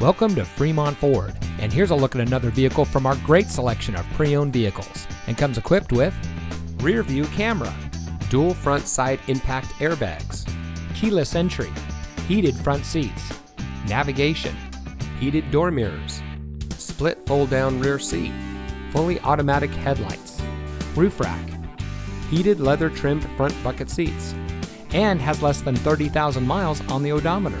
Welcome to Fremont Ford, and here's a look at another vehicle from our great selection of pre-owned vehicles, and comes equipped with rear view camera, dual front side impact airbags, keyless entry, heated front seats, navigation, heated door mirrors, split fold down rear seat, fully automatic headlights, roof rack, heated leather trimmed front bucket seats, and has less than 30,000 miles on the odometer.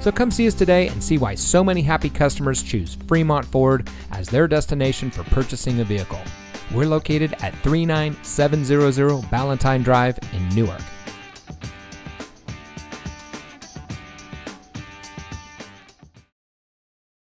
So come see us today and see why so many happy customers choose Fremont Ford as their destination for purchasing a vehicle. We're located at 39700 Balentine Drive in Newark.